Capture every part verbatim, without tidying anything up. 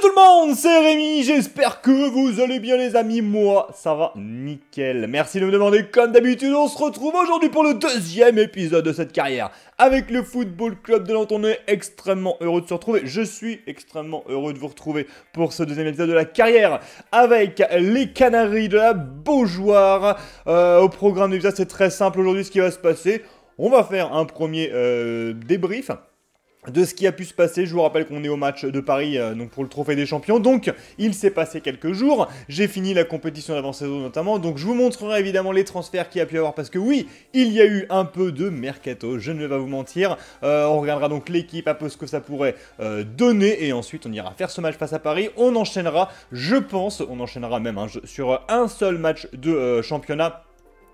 Salut tout le monde, c'est Rémi, j'espère que vous allez bien les amis, moi ça va nickel. Merci de me demander comme d'habitude, on se retrouve aujourd'hui pour le deuxième épisode de cette carrière avec le Football Club de Nantes. On est extrêmement heureux de se retrouver, je suis extrêmement heureux de vous retrouver pour ce deuxième épisode de la carrière avec les Canaries de la Beaujoire. Euh, au programme de l'épisode c'est très simple aujourd'hui ce qui va se passer, on va faire un premier euh, débrief de ce qui a pu se passer. Je vous rappelle qu'on est au match de Paris euh, donc pour le Trophée des Champions. Donc il s'est passé quelques jours, j'ai fini la compétition d'avant-saison notamment, donc je vous montrerai évidemment les transferts qu'il y a pu avoir, parce que oui, il y a eu un peu de mercato, je ne vais pas vous mentir. euh, On regardera donc l'équipe, un peu ce que ça pourrait euh, donner, et ensuite on ira faire ce match face à Paris. On enchaînera, je pense, on enchaînera même hein, sur un seul match de euh, championnat,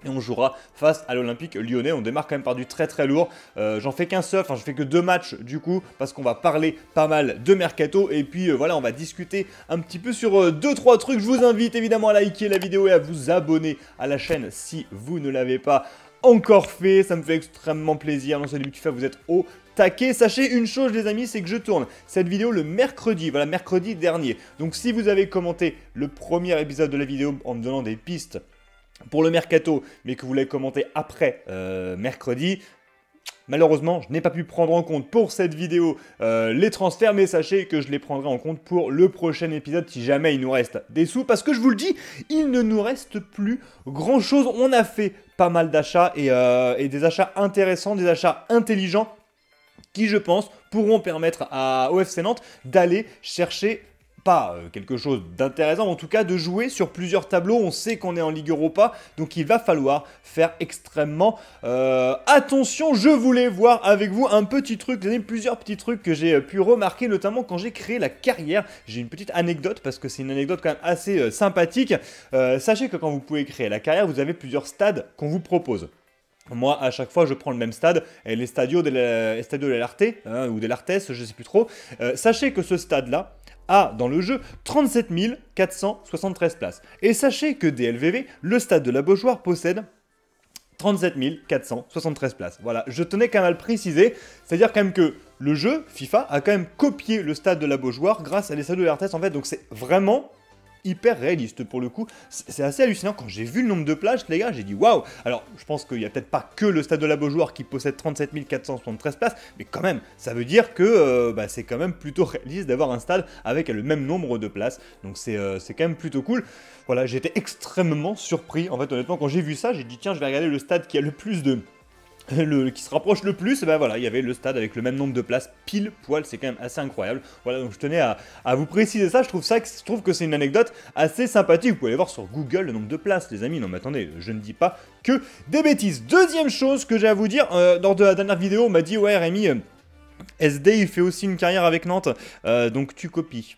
et on jouera face à l'Olympique lyonnais. On démarre quand même par du très très lourd. Euh, J'en fais qu'un seul, enfin je fais que deux matchs du coup, parce qu'on va parler pas mal de mercato. Et puis euh, voilà, on va discuter un petit peu sur euh, deux trois trucs. Je vous invite évidemment à liker la vidéo et à vous abonner à la chaîne si vous ne l'avez pas encore fait. Ça me fait extrêmement plaisir. Dans ce début de FIFA, vous êtes au taquet. Sachez une chose les amis, c'est que je tourne cette vidéo le mercredi, voilà mercredi dernier. Donc si vous avez commenté le premier épisode de la vidéo en me donnant des pistes pour le mercato, mais que vous l'avez commenté après euh, mercredi, malheureusement, je n'ai pas pu prendre en compte pour cette vidéo euh, les transferts, mais sachez que je les prendrai en compte pour le prochain épisode si jamais il nous reste des sous, parce que je vous le dis, il ne nous reste plus grand chose. On a fait pas mal d'achats et, euh, et des achats intéressants, des achats intelligents qui, je pense, pourront permettre à F C Nantes d'aller chercher pas quelque chose d'intéressant, mais en tout cas de jouer sur plusieurs tableaux. On sait qu'on est en Ligue Europa, donc il va falloir faire extrêmement euh, attention. Je voulais voir avec vous un petit truc, les plusieurs petits trucs que j'ai pu remarquer, notamment quand j'ai créé la carrière. J'ai une petite anecdote, parce que c'est une anecdote quand même assez euh, sympathique. Euh, sachez que quand vous pouvez créer la carrière, vous avez plusieurs stades qu'on vous propose. Moi, à chaque fois, je prends le même stade, et les Stadios de l'Artes, hein, ou de l'Artes, je ne sais plus trop. Euh, sachez que ce stade-là a, dans le jeu, trente-sept mille quatre cent soixante-treize places. Et sachez que D L V V, le stade de la Beaujoire, possède trente-sept mille quatre cent soixante-treize places. Voilà, je tenais quand même à le préciser, c'est-à-dire quand même que le jeu, FIFA, a quand même copié le stade de la Beaujoire grâce à les Stadios de l'Artes, en fait, donc c'est vraiment hyper réaliste pour le coup, c'est assez hallucinant. Quand j'ai vu le nombre de plages les gars, j'ai dit waouh. Alors je pense qu'il n'y a peut-être pas que le stade de la Beaujoire qui possède trente-sept mille quatre cent soixante-treize places, mais quand même ça veut dire que euh, bah, c'est quand même plutôt réaliste d'avoir un stade avec le même nombre de places, donc c'est euh, quand même plutôt cool. Voilà, j'étais extrêmement surpris en fait, honnêtement quand j'ai vu ça j'ai dit tiens je vais regarder le stade qui a le plus de... Le, qui se rapproche le plus, et ben voilà, il y avait le stade avec le même nombre de places, pile poil, c'est quand même assez incroyable. Voilà, donc je tenais à, à vous préciser ça, je trouve, ça, je trouve que c'est une anecdote assez sympathique. Vous pouvez aller voir sur Google le nombre de places, les amis. Non mais attendez, je ne dis pas que des bêtises. Deuxième chose que j'ai à vous dire, euh, lors de la dernière vidéo, on m'a dit, ouais Rémi, euh, S D, il fait aussi une carrière avec Nantes, euh, donc tu copies.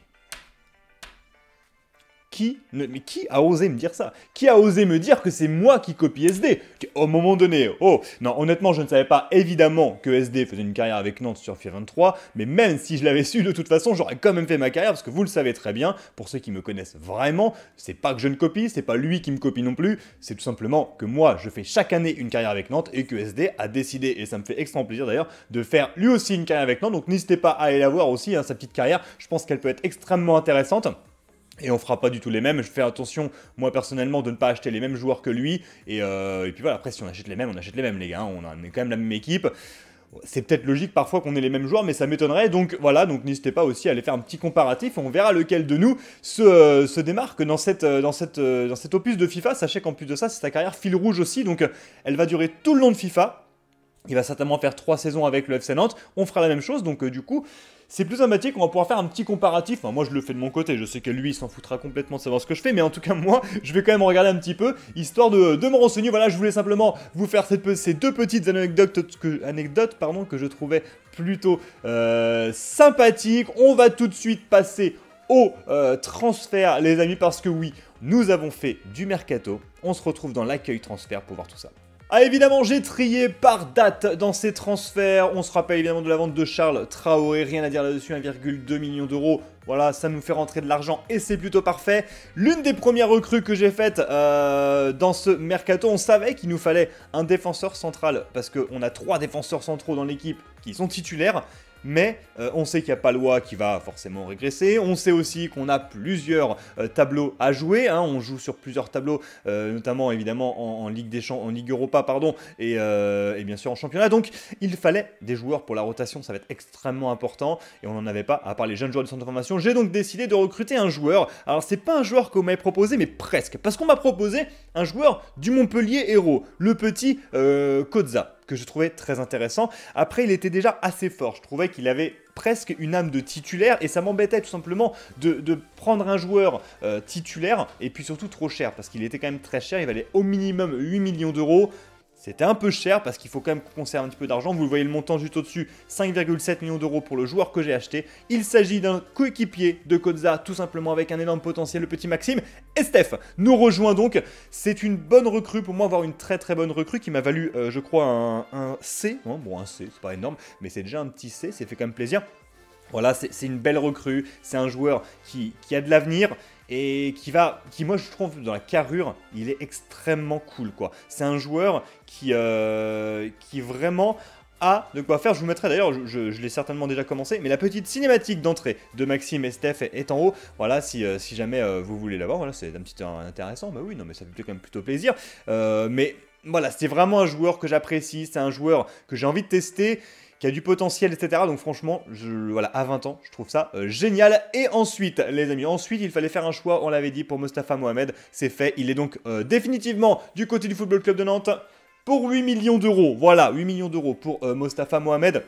Qui, ne, mais qui a osé me dire ça? Qui a osé me dire que c'est moi qui copie S D? Au moment donné, oh, non, honnêtement, je ne savais pas évidemment que S D faisait une carrière avec Nantes sur FIFA vingt-trois, mais même si je l'avais su, de toute façon, j'aurais quand même fait ma carrière, parce que vous le savez très bien, pour ceux qui me connaissent vraiment, c'est pas que je ne copie, c'est pas lui qui me copie non plus, c'est tout simplement que moi, je fais chaque année une carrière avec Nantes et que S D a décidé, et ça me fait extrêmement plaisir d'ailleurs, de faire lui aussi une carrière avec Nantes, donc n'hésitez pas à aller la voir aussi, hein, sa petite carrière, je pense qu'elle peut être extrêmement intéressante. Et on fera pas du tout les mêmes, je fais attention moi personnellement de ne pas acheter les mêmes joueurs que lui, et, euh, et puis voilà, après si on achète les mêmes, on achète les mêmes les gars, on, a, on est quand même la même équipe. C'est peut-être logique parfois qu'on ait les mêmes joueurs, mais ça m'étonnerait, donc voilà, donc n'hésitez pas aussi à aller faire un petit comparatif, on verra lequel de nous se, euh, se démarque dans, cette, euh, dans, cette, euh, dans cet opus de FIFA. Sachez qu'en plus de ça, c'est sa carrière fil rouge aussi, donc euh, elle va durer tout le long de FIFA. Il va certainement faire trois saisons avec le F C Nantes, on fera la même chose, donc euh, du coup c'est plus sympathique, on va pouvoir faire un petit comparatif. Enfin, moi je le fais de mon côté, je sais que lui il s'en foutra complètement de savoir ce que je fais, mais en tout cas moi je vais quand même regarder un petit peu, histoire de, de me renseigner. Voilà, je voulais simplement vous faire cette, ces deux petites anecdotes que, anecdotes, pardon, que je trouvais plutôt euh, sympathiques. On va tout de suite passer au euh, transfert les amis, parce que oui, nous avons fait du mercato, on se retrouve dans l'accueil transfert pour voir tout ça. Ah évidemment, j'ai trié par date dans ces transferts, on se rappelle évidemment de la vente de Charles Traoré, rien à dire là-dessus, un virgule deux million d'euros, voilà, ça nous fait rentrer de l'argent et c'est plutôt parfait. L'une des premières recrues que j'ai faites euh, dans ce mercato, on savait qu'il nous fallait un défenseur central, parce qu'on a trois défenseurs centraux dans l'équipe qui sont titulaires, Mais euh, on sait qu'il y a Pallois qui va forcément régresser, on sait aussi qu'on a plusieurs euh, tableaux à jouer, hein. On joue sur plusieurs tableaux, euh, notamment évidemment en, en, Ligue des Champs, en Ligue Europa pardon, et, euh, et bien sûr en championnat. Donc il fallait des joueurs pour la rotation, ça va être extrêmement important et on n'en avait pas à part les jeunes joueurs du centre de formation. J'ai donc décidé de recruter un joueur, alors c'est pas un joueur qu'on m'avait proposé mais presque, parce qu'on m'a proposé un joueur du Montpellier Hérault, le petit euh, Coudza, que je trouvais très intéressant. Après, il était déjà assez fort. Je trouvais qu'il avait presque une âme de titulaire et ça m'embêtait tout simplement de, de prendre un joueur euh, titulaire et puis surtout trop cher parce qu'il était quand même très cher. Il valait au minimum huit millions d'euros. C'était un peu cher parce qu'il faut quand même qu'on conserve un petit peu d'argent. Vous voyez le montant juste au-dessus, cinq virgule sept millions d'euros pour le joueur que j'ai acheté. Il s'agit d'un coéquipier de Coudza, tout simplement avec un énorme potentiel, le petit Maxime Estève. Nous rejoint donc. C'est une bonne recrue pour moi, avoir une très très bonne recrue qui m'a valu, euh, je crois, un, un C. Bon, un C, c'est pas énorme, mais c'est déjà un petit C, c'est fait quand même plaisir. Voilà, c'est une belle recrue. C'est un joueur qui, qui a de l'avenir. Et qui va, qui moi je trouve dans la carrure, il est extrêmement cool quoi. C'est un joueur qui, euh, qui vraiment a de quoi faire. Je vous mettrai d'ailleurs, je, je, je l'ai certainement déjà commencé, mais la petite cinématique d'entrée de Maxime Estève est, est en haut. Voilà, si, euh, si jamais euh, vous voulez l'avoir, voilà, c'est un petit peu intéressant. Bah oui, non mais ça fait quand même plutôt plaisir. Euh, mais voilà, c'est vraiment un joueur que j'apprécie, c'est un joueur que j'ai envie de tester, qui a du potentiel, et cetera. Donc franchement, je, voilà, à vingt ans, je trouve ça euh, génial. Et ensuite, les amis, ensuite, il fallait faire un choix, on l'avait dit, pour Mostafa Mohamed. C'est fait, il est donc euh, définitivement du côté du Football Club de Nantes pour huit millions d'euros. Voilà, huit millions d'euros pour euh, Mostafa Mohamed.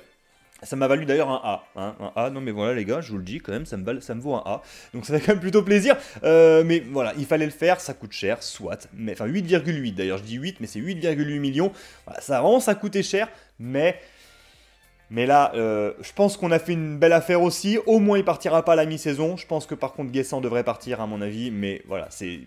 Ça m'a valu d'ailleurs un A, hein, un A, non mais voilà les gars, je vous le dis quand même, ça me, ça me vaut un A, donc ça fait quand même plutôt plaisir, euh, mais voilà, il fallait le faire, ça coûte cher, soit, mais enfin huit virgule huit d'ailleurs, je dis huit, mais c'est huit virgule huit millions, voilà, ça rend, ça coûtait cher, mais... Mais là, euh, je pense qu'on a fait une belle affaire aussi. Au moins, il partira pas à la mi-saison. Je pense que par contre, Guessant devrait partir, à mon avis. Mais voilà, c'est...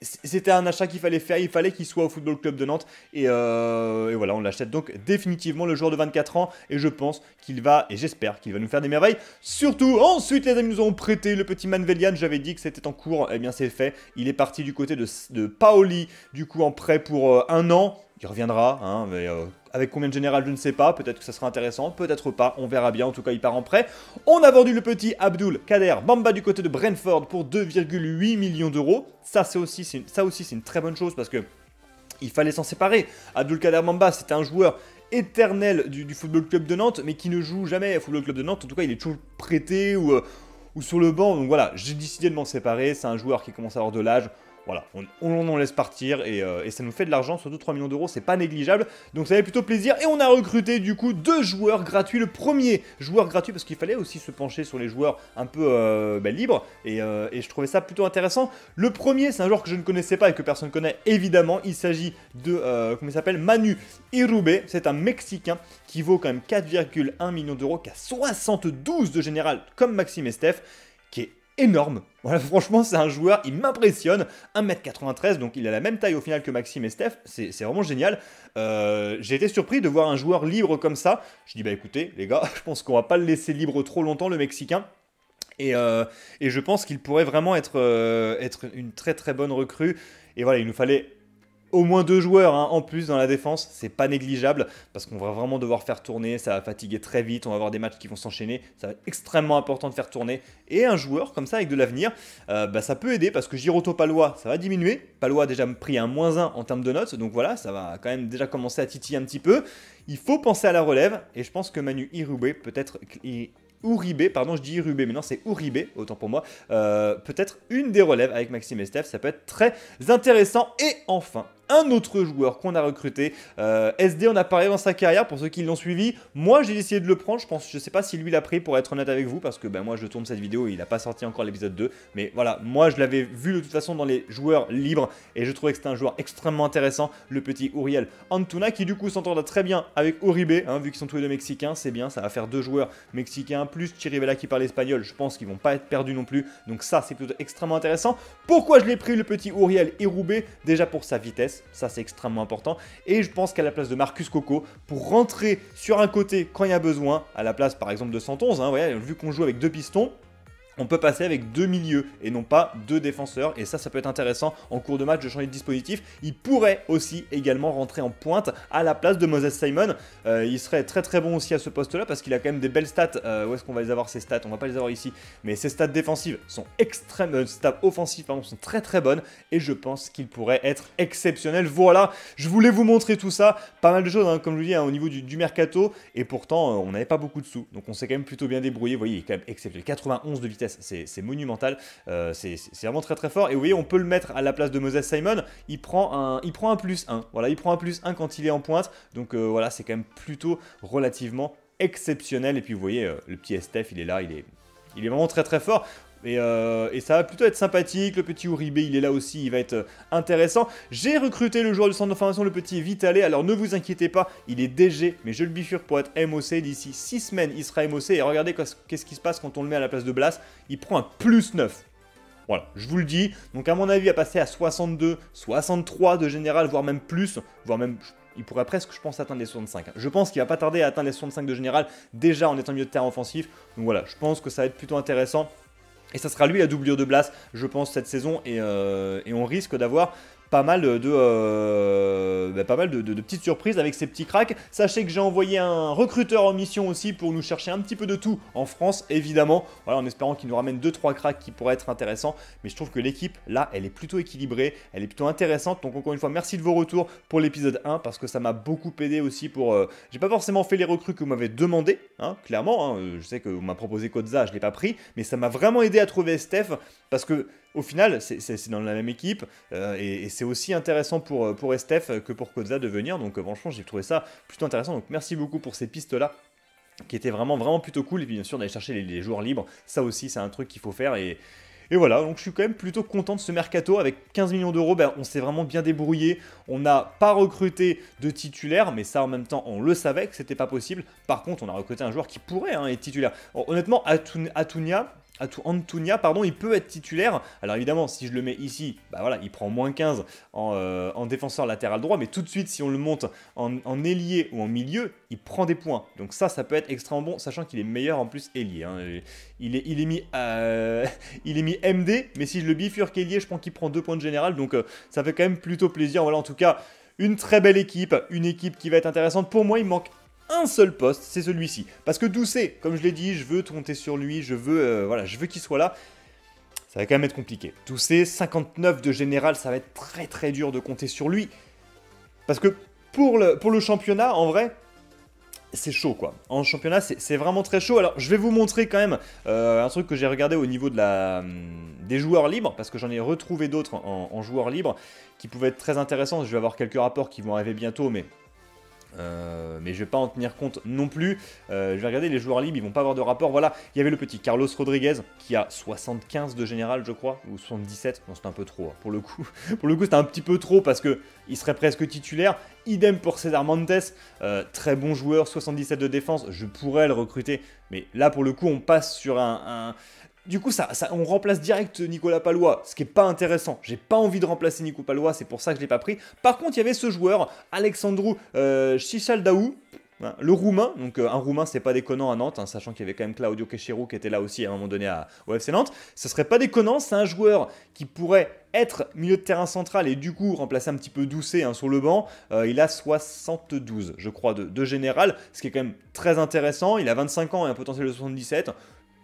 C'était un achat qu'il fallait faire, il fallait qu'il soit au Football Club de Nantes et, euh, et voilà, on l'achète donc définitivement, le joueur de vingt-quatre ans, et je pense qu'il va, et j'espère qu'il va nous faire des merveilles. Surtout, ensuite les amis, nous avons prêté le petit Manvelian, j'avais dit que c'était en cours, et eh bien c'est fait, il est parti du côté de, de Paoli, du coup en prêt pour euh, un an, il reviendra, hein, mais euh, avec combien de général je ne sais pas, peut-être que ça sera intéressant, peut-être pas, on verra bien, en tout cas il part en prêt. On a vendu le petit Abdoul Kader Mamba du côté de Brentford pour deux virgule huit millions d'euros, ça c'est aussi, ça aussi c'est une très bonne chose parce que il fallait s'en séparer. Abdoul Kader Mamba c'était un joueur éternel du, du Football Club de Nantes mais qui ne joue jamais au Football Club de Nantes, en tout cas il est toujours prêté ou, euh, ou sur le banc, donc voilà, j'ai décidé de m'en séparer, c'est un joueur qui commence à avoir de l'âge. Voilà, on, on, on laisse partir et, euh, et ça nous fait de l'argent, surtout trois millions d'euros, c'est pas négligeable. Donc ça fait plutôt plaisir et on a recruté du coup deux joueurs gratuits. Le premier joueur gratuit parce qu'il fallait aussi se pencher sur les joueurs un peu euh, bah, libres et, euh, et je trouvais ça plutôt intéressant. Le premier, c'est un joueur que je ne connaissais pas et que personne ne connaît évidemment. Il s'agit de, euh, comment il s'appelle, Manu Uribe, c'est un Mexicain qui vaut quand même quatre virgule un millions d'euros, qui a soixante-douze de général comme Maxime Estève, qui est énorme. Voilà, franchement, c'est un joueur, il m'impressionne, un mètre quatre-vingt-treize, donc il a la même taille au final que Maxime Estève, c'est vraiment génial. Euh, j'ai été surpris de voir un joueur libre comme ça. Je dis, bah écoutez, les gars, je pense qu'on va pas le laisser libre trop longtemps, le Mexicain. Et, euh, et je pense qu'il pourrait vraiment être, euh, être une très très bonne recrue. Et voilà, il nous fallait... au moins deux joueurs hein, en plus dans la défense, c'est pas négligeable parce qu'on va vraiment devoir faire tourner, ça va fatiguer très vite, on va avoir des matchs qui vont s'enchaîner, ça va être extrêmement important de faire tourner. Et un joueur comme ça avec de l'avenir, euh, bah, ça peut aider parce que Girotto Pallois, ça va diminuer. Pallois a déjà pris un moins un en termes de notes, donc voilà, ça va quand même déjà commencer à titiller un petit peu. Il faut penser à la relève et je pense que Manu Uribe peut-être... Uribe, pardon, je dis Uribe, mais non, c'est Uribe, autant pour moi. Euh, peut-être une des relèves avec Maxime Estève, ça peut être très intéressant. Et enfin, un autre joueur qu'on a recruté, euh, S D, on a parlé dans sa carrière, pour ceux qui l'ont suivi. Moi, j'ai décidé de le prendre, je pense, je sais pas si lui l'a pris, pour être honnête avec vous, parce que ben, moi, je tourne cette vidéo et il n'a pas sorti encore l'épisode deux. Mais voilà, moi, je l'avais vu de toute façon dans les joueurs libres et je trouvais que c'était un joueur extrêmement intéressant, le petit Uriel Antuna, qui du coup s'entendra très bien avec Uribe, hein, vu qu'ils sont tous les deux mexicains, c'est bien, ça va faire deux joueurs mexicains, plus Chirivella qui parle espagnol, je pense qu'ils vont pas être perdus non plus. Donc ça, c'est plutôt extrêmement intéressant. Pourquoi je l'ai pris, le petit Uriel Uribe? Déjà pour sa vitesse, ça c'est extrêmement important. Et je pense qu'à la place de Marcus Coco, pour rentrer sur un côté quand il y a besoin, à la place par exemple de Centonze, hein, ouais, vu qu'on joue avec deux pistons, on peut passer avec deux milieux et non pas deux défenseurs. Et ça, ça peut être intéressant en cours de match de changer de dispositif. Il pourrait aussi également rentrer en pointe à la place de Moses Simon. Euh, il serait très très bon aussi à ce poste-là parce qu'il a quand même des belles stats. Euh, où est-ce qu'on va les avoir ces stats? On va pas les avoir ici. Mais ses stats défensives sont extrêmes, euh, stats offensives pardon, sont très très bonnes. Et je pense qu'il pourrait être exceptionnel. Voilà, je voulais vous montrer tout ça. Pas mal de choses, hein, comme je vous dis, hein, au niveau du, du mercato. Et pourtant, euh, on n'avait pas beaucoup de sous. Donc on s'est quand même plutôt bien débrouillé. Vous voyez, il est quand même exceptionnel. quatre-vingt-onze de vitesse. C'est monumental, euh, c'est vraiment très très fort. Et vous voyez, on peut le mettre à la place de Moses Simon. Il prend un, il prend un plus un. Voilà, il prend un plus un quand il est en pointe. Donc euh, voilà, c'est quand même plutôt relativement exceptionnel. Et puis vous voyez, euh, le petit Estève, il est là, il est, il est vraiment très très fort. Et, euh, et ça va plutôt être sympathique. Le petit Uribe, il est là aussi, il va être intéressant. J'ai recruté le joueur du centre de formation, le petit Vitale. Alors ne vous inquiétez pas, il est D G, mais je le bifurque pour être M O C. D'ici six semaines, il sera M O C. Et regardez qu'est-ce qui se passe quand on le met à la place de Blas. Il prend un plus neuf. Voilà, je vous le dis. Donc à mon avis, à passer à soixante-deux, soixante-trois de général, voire même plus, voire même... il pourrait presque, je pense, atteindre les soixante-cinq. Je pense qu'il va pas tarder à atteindre les soixante-cinq de général, déjà en étant milieu de terrain offensif. Donc voilà, je pense que ça va être plutôt intéressant. Et ça sera lui la doublure de Blas, je pense, cette saison. Et, euh, et on risque d'avoir pas mal de, euh, bah, pas mal de, de, de petites surprises avec ces petits cracks. Sachez que j'ai envoyé un recruteur en mission aussi pour nous chercher un petit peu de tout en France, évidemment. Voilà, en espérant qu'il nous ramène deux trois cracks qui pourraient être intéressants. Mais je trouve que l'équipe, là, elle est plutôt équilibrée, elle est plutôt intéressante. Donc encore une fois, merci de vos retours pour l'épisode un parce que ça m'a beaucoup aidé aussi pour... Euh, j'ai pas forcément fait les recrues que vous m'avez demandé, hein, clairement. Hein, je sais que vous m'avez proposé Coudza, je l'ai pas pris, mais ça m'a vraiment aidé à trouver Estève parce que... au final, c'est dans la même équipe euh, et, et c'est aussi intéressant pour, pour Estève que pour Coudza de venir. Donc, euh, franchement, j'ai trouvé ça plutôt intéressant. Donc, merci beaucoup pour ces pistes-là qui étaient vraiment, vraiment plutôt cool. Et puis, bien sûr, d'aller chercher les, les joueurs libres. Ça aussi, c'est un truc qu'il faut faire. Et, et voilà, donc je suis quand même plutôt content de ce mercato. Avec quinze millions d'euros, ben, on s'est vraiment bien débrouillé. On n'a pas recruté de titulaire, mais ça, en même temps, on le savait que c'était pas possible. Par contre, on a recruté un joueur qui pourrait hein, être titulaire. Alors, honnêtement, Antuna... Antuna, pardon, il peut être titulaire. Alors évidemment, si je le mets ici, bah voilà, il prend moins quinze en, euh, en défenseur latéral droit. Mais tout de suite, si on le monte en, en ailier ou en milieu, il prend des points. Donc ça, ça peut être extrêmement bon, sachant qu'il est meilleur en plus ailier. Hein. Il, est, il, est mis, euh, il est mis M D, mais si je le bifurque ailier, je pense qu'il prend deux points de général. Donc euh, ça fait quand même plutôt plaisir. Voilà, en tout cas, une très belle équipe. Une équipe qui va être intéressante. Pour moi, il manque un seul poste, c'est celui-ci. Parce que Doucet, comme je l'ai dit, je veux compter sur lui, je veux, euh, voilà, je veux qu'il soit là. Ça va quand même être compliqué. Doucet, cinquante-neuf de général, ça va être très très dur de compter sur lui. Parce que pour le, pour le championnat, en vrai... c'est chaud quoi. En championnat, c'est vraiment très chaud. Alors, je vais vous montrer quand même euh, un truc que j'ai regardé au niveau de la, des joueurs libres, parce que j'en ai retrouvé d'autres en, en joueurs libres qui pouvaient être très intéressants. Je vais avoir quelques rapports qui vont arriver bientôt, mais... Euh, mais je vais pas en tenir compte non plus. euh, Je vais regarder les joueurs libres, ils vont pas avoir de rapport. Voilà, il y avait le petit Carlos Rodriguez qui a soixante-quinze de général je crois, ou soixante-dix-sept, non c'était un peu trop hein. Pour le coup pour le coup c'était un petit peu trop parce que il serait presque titulaire. Idem pour César Nantes, euh, très bon joueur, soixante-dix-sept de défense, je pourrais le recruter. Mais là pour le coup on passe sur un... un... Du coup, ça, ça, on remplace direct Nicolas Pallois, ce qui n'est pas intéressant. J'ai pas envie de remplacer Nico Pallois, c'est pour ça que je ne l'ai pas pris. Par contre, il y avait ce joueur, Alexandru euh, Cicâldău, hein, le Roumain. Donc euh, un Roumain, c'est pas déconnant à Nantes, hein, sachant qu'il y avait quand même Claudio Queicheru qui était là aussi à un moment donné à, au F C Nantes. Ce serait pas déconnant, c'est un joueur qui pourrait être milieu de terrain central et du coup remplacer un petit peu Doucet hein, sur le banc. Euh, il a soixante-douze, je crois, de, de général, ce qui est quand même très intéressant. Il a vingt-cinq ans et un potentiel de soixante-dix-sept.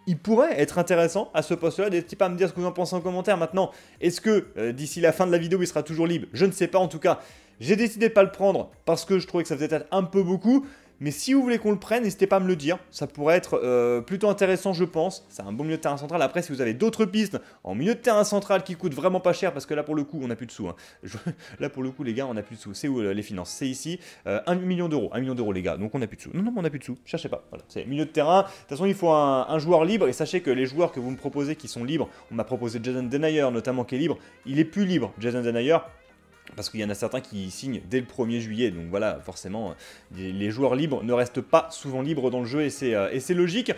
Il pourrait être intéressant à ce poste-là. N'hésitez pas à me dire ce que vous en pensez en commentaire. Maintenant, est-ce que euh, d'ici la fin de la vidéo, il sera toujours libre? Je ne sais pas. En tout cas, j'ai décidé de pas le prendre parce que je trouvais que ça faisait peut-être un peu beaucoup. Mais si vous voulez qu'on le prenne, n'hésitez pas à me le dire. Ça pourrait être euh, plutôt intéressant, je pense. C'est un bon milieu de terrain central. Après, si vous avez d'autres pistes en milieu de terrain central qui coûtent vraiment pas cher, parce que là, pour le coup, on n'a plus de sous. Hein. Je... Là, pour le coup, les gars, on n'a plus de sous. C'est où euh, les finances? C'est ici. Euh, un million d'euros. un million d'euros, les gars. Donc, on n'a plus de sous. Non, non, on n'a plus de sous. Cherchez pas. Voilà. C'est milieu de terrain. De toute façon, il faut un, un joueur libre. Et sachez que les joueurs que vous me proposez qui sont libres, on m'a proposé Jason Denayer, notamment, qui est libre. Il est plus libre, Jason Denayer. Parce qu'il y en a certains qui signent dès le premier juillet. Donc voilà, forcément, les joueurs libres ne restent pas souvent libres dans le jeu et c'est euh, logique.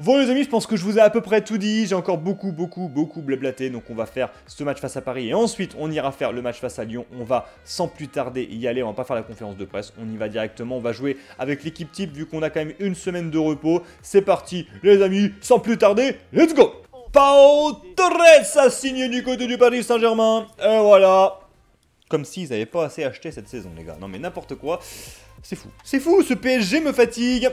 Bon les amis, je pense que je vous ai à peu près tout dit. J'ai encore beaucoup, beaucoup, beaucoup blablaté. Donc on va faire ce match face à Paris. Et ensuite, on ira faire le match face à Lyon. On va sans plus tarder y aller. On va pas faire la conférence de presse. On y va directement. On va jouer avec l'équipe type vu qu'on a quand même une semaine de repos. C'est parti les amis, sans plus tarder, let's go. Pau Torres signé du côté du Paris Saint-Germain. Et voilà. Comme s'ils n'avaient pas assez acheté cette saison, les gars. Non, mais n'importe quoi. C'est fou. C'est fou, ce P S G me fatigue.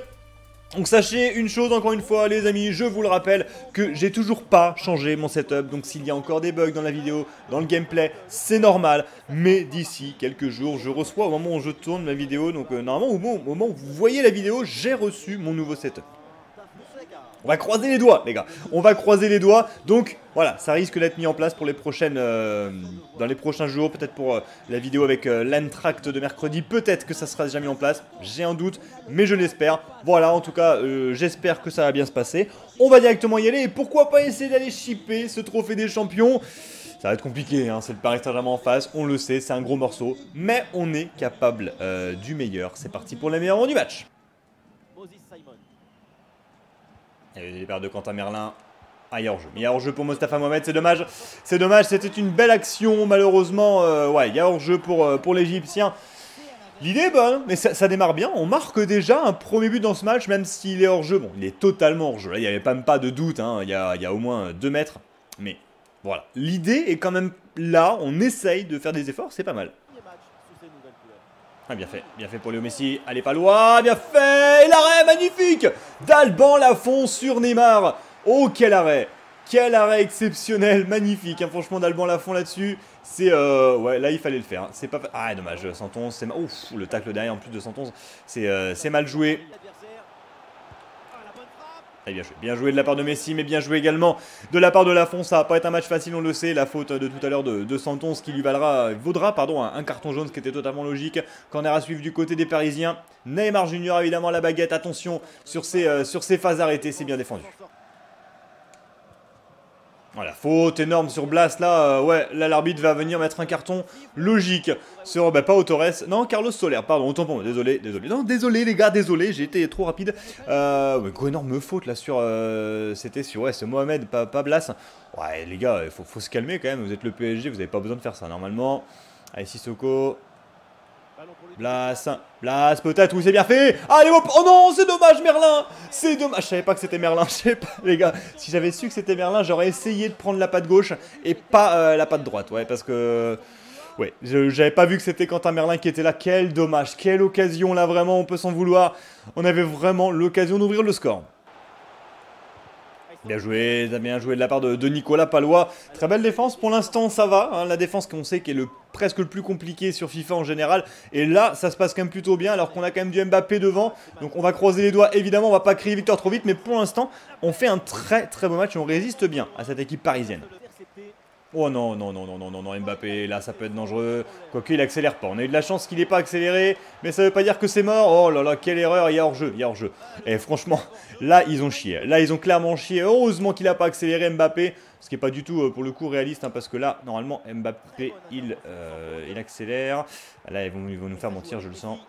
Donc sachez une chose encore une fois les amis, je vous le rappelle que j'ai toujours pas changé mon setup, donc s'il y a encore des bugs dans la vidéo, dans le gameplay, c'est normal. Mais d'ici quelques jours, je reçois au moment où je tourne ma vidéo, donc euh, normalement au moment où vous voyez la vidéo, j'ai reçu mon nouveau setup. On va croiser les doigts les gars, on va croiser les doigts, donc voilà, ça risque d'être mis en place pour les prochaines, euh, dans les prochains jours, peut-être pour euh, la vidéo avec euh, l'entracte de mercredi, peut-être que ça sera déjà mis en place, j'ai un doute, mais je l'espère. Voilà, en tout cas, euh, j'espère que ça va bien se passer, on va directement y aller, et pourquoi pas essayer d'aller shipper ce trophée des champions. Ça va être compliqué, hein, c'est le Paris Saint-Germain en face, on le sait, c'est un gros morceau, mais on est capable euh, du meilleur, c'est parti pour les meilleurs moments du match. Les pertes de Quentin Merlin. Ah, il y a hors-jeu. Il y a hors-jeu pour Mostafa Mohamed, c'est dommage. C'est dommage, c'était une belle action. Malheureusement, euh, ouais, il y a hors-jeu pour, euh, pour l'Égyptien. L'idée est bonne, mais ça, ça démarre bien. On marque déjà un premier but dans ce match, même s'il est hors-jeu. Bon, il est totalement hors-jeu. Là, il n'y avait même pas de doute. Hein. Il y a, il y a au moins deux mètres. Mais voilà, l'idée est quand même là. On essaye de faire des efforts, c'est pas mal. Ah, bien fait, bien fait pour Léo Messi, allez Pallois, bien fait, et l'arrêt magnifique d'Alban Lafont sur Neymar. Oh quel arrêt, quel arrêt exceptionnel, magnifique, hein, franchement d'Alban Lafont là-dessus, c'est, euh, ouais là il fallait le faire, hein. C'est pas, ah dommage, Centonze, c'est, ouf, le tacle derrière en plus de Centonze, c'est euh, mal joué. Ah, bien joué, bien joué de la part de Messi, mais bien joué également de la part de Lafont. Ça va pas être un match facile, on le sait. La faute de tout à l'heure de, de Centonze qui lui valera, vaudra pardon, un, un carton jaune, ce qui était totalement logique. Corner à suivre du côté des Parisiens. Neymar Junior évidemment la baguette. Attention sur ses, euh, sur ses phases arrêtées, c'est bien défendu. Voilà, faute énorme sur Blas, là, euh, ouais, là l'arbitre va venir mettre un carton logique sur, bah, pas Torres, non, Carlos Soler, pardon, autant pour moi, désolé, désolé, non, désolé les gars, désolé, j'ai été trop rapide, euh, ouais, gros énorme faute là sur, euh, c'était sur, ouais, c'est Mohamed, pas, pas Blas, ouais, les gars, il faut, faut se calmer quand même, vous êtes le P S G, vous n'avez pas besoin de faire ça, normalement, allez, Sissoko, Blas, Blas peut-être, oui c'est bien fait. Allez hop, oh non c'est dommage Merlin. C'est dommage, je savais pas que c'était Merlin, je sais pas les gars. Si j'avais su que c'était Merlin, j'aurais essayé de prendre la patte gauche et pas euh, la patte droite. Ouais parce que, ouais, j'avais pas vu que c'était Quentin Merlin qui était là. Quel dommage, quelle occasion là vraiment, on peut s'en vouloir. On avait vraiment l'occasion d'ouvrir le score. Bien joué, bien joué de la part de, de Nicolas Pallois. Très belle défense, pour l'instant ça va, hein, la défense qu'on sait qui est le, presque le plus compliqué sur FIFA en général. Et là, ça se passe quand même plutôt bien alors qu'on a quand même du Mbappé devant. Donc on va croiser les doigts, évidemment on va pas crier victoire trop vite. Mais pour l'instant, on fait un très très beau match et on résiste bien à cette équipe parisienne. Oh non, non, non, non, non, non, non, Mbappé, là ça peut être dangereux. Quoique il accélère pas, on a eu de la chance qu'il n'ait pas accéléré. Mais ça veut pas dire que c'est mort. Oh là là, quelle erreur, il y a hors-jeu, il y a hors-jeu. Et franchement, là ils ont chié. Là ils ont clairement chié, heureusement qu'il n'a pas accéléré Mbappé. Ce qui n'est pas du tout euh, pour le coup réaliste, hein, parce que là, normalement Mbappé, il, euh, il accélère. Là ils vont, ils vont nous faire mentir, je le sens.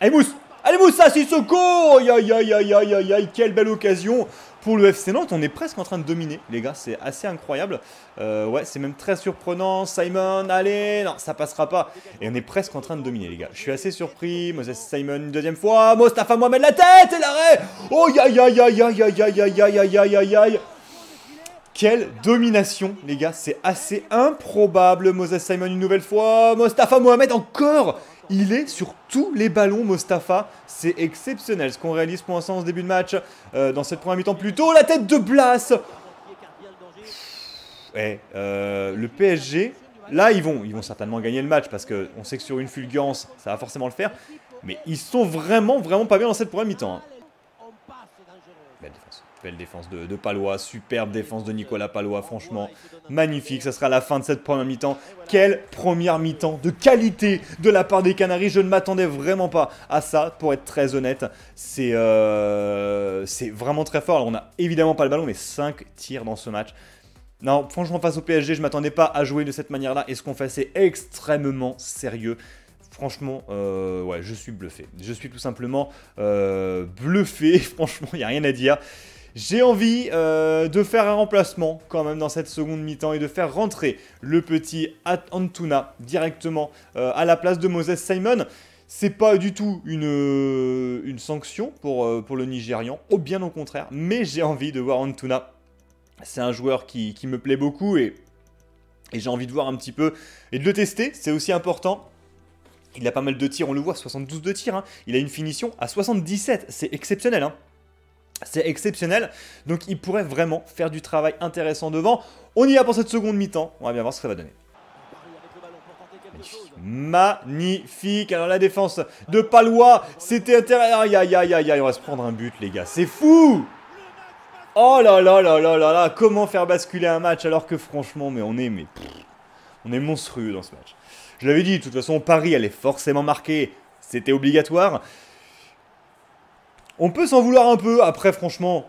Allez Mousse, allez Mousse, ça Sissoko. Aïe aïe aïe aïe aïe aïe aïe, quelle belle occasion. Pour le F C Nantes, on est presque en train de dominer, les gars, c'est assez incroyable. Euh, ouais, c'est même très surprenant. Simon, allez, non, ça passera pas. Et on est presque en train de dominer, les gars. Je suis assez surpris. Moses Simon, une deuxième fois. Mostafa Mohamed, la tête et l'arrêt. Oh, ya, ya, ya, ya, ya, ya, ya, ya, ya, ya, ya, ya, ya. Quelle domination, les gars, c'est assez improbable. Moses Simon, une nouvelle fois. Mostafa Mohamed, encore. Il est sur tous les ballons, Mostafa. C'est exceptionnel ce qu'on réalise pour l'instant en ce début de match. Euh, dans cette première mi-temps, plutôt la tête de Blas. Ouais, euh, le P S G, là, ils vont, ils vont certainement gagner le match parce qu'on sait que sur une fulgurance, ça va forcément le faire. Mais ils sont vraiment, vraiment pas bien dans cette première mi-temps. Hein. Belle défense. Belle défense de, de Pallois, superbe défense de Nicolas Pallois, franchement magnifique, ça sera la fin de cette première mi-temps. Quelle première mi-temps de qualité de la part des Canaries, je ne m'attendais vraiment pas à ça, pour être très honnête, c'est euh, c'est vraiment très fort. Alors, on n'a évidemment pas le ballon, mais cinq tirs dans ce match. Non, franchement face au P S G, je ne m'attendais pas à jouer de cette manière-là, et ce qu'on fait c'est extrêmement sérieux. Franchement, euh, ouais, je suis bluffé, je suis tout simplement euh, bluffé, franchement il n'y a rien à dire. J'ai envie euh, de faire un remplacement quand même dans cette seconde mi-temps et de faire rentrer le petit Antuna directement euh, à la place de Moses Simon. C'est pas du tout une, une sanction pour, pour le Nigérian, au bien au contraire, mais j'ai envie de voir Antuna. C'est un joueur qui, qui me plaît beaucoup et, et j'ai envie de voir un petit peu et de le tester, c'est aussi important. Il a pas mal de tirs, on le voit, soixante-douze de tirs, hein. Il a une finition à soixante-dix-sept, c'est exceptionnel, hein. C'est exceptionnel, donc il pourrait vraiment faire du travail intéressant devant. On y va pour cette seconde mi-temps, on va bien voir ce que ça va donner. Magnifique. Magnifique. Alors la défense de Pallois, c'était intéressant. Aïe, aïe, aïe, aïe, aïe, on va se prendre un but les gars, c'est fou. Oh là là là là là là, comment faire basculer un match alors que franchement, mais on est, mais, pff, on est monstrueux dans ce match. Je l'avais dit, de toute façon, Paris allait forcément marquer, c'était obligatoire. On peut s'en vouloir un peu, après franchement,